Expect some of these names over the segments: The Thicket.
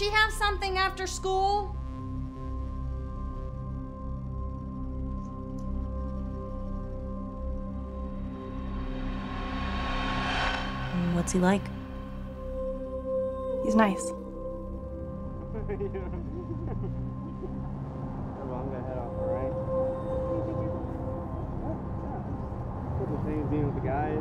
she have something after school? What's he like? He's nice. Being with the guys.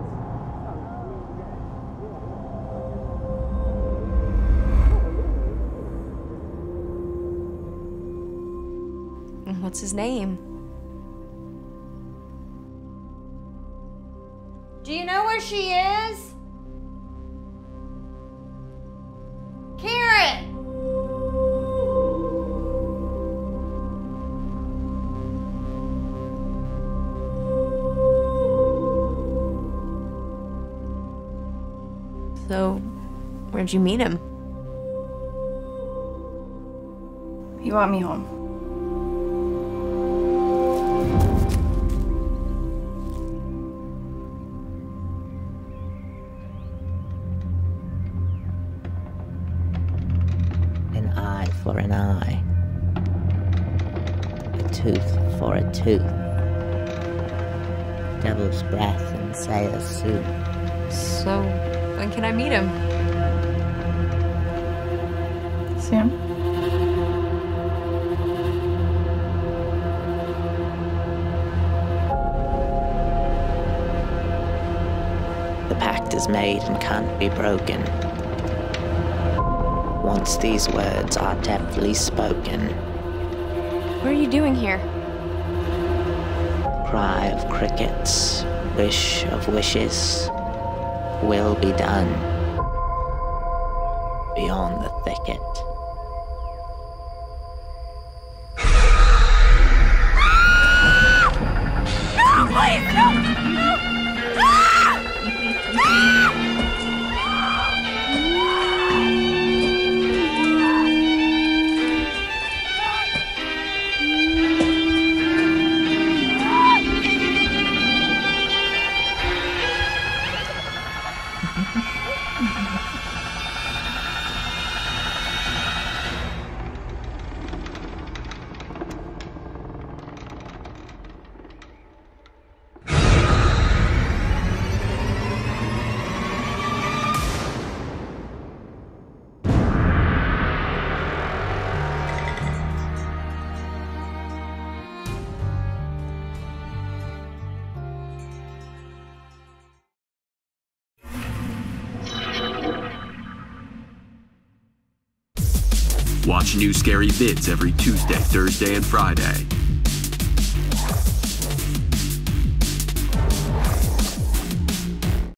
What's his name? Do you know where she is? Karen! So, where'd you meet him? He brought me home. An eye for an eye. A tooth for a tooth. Devil's breath and sailor's suit. So... when can I meet him? Sam? The pact is made and can't be broken. Once these words are deftly spoken. What are you doing here? Cry of crickets, wish of wishes. Will be done beyond the thicket. No, please, no! No! Watch new scary vids every Tuesday, Thursday, and Friday.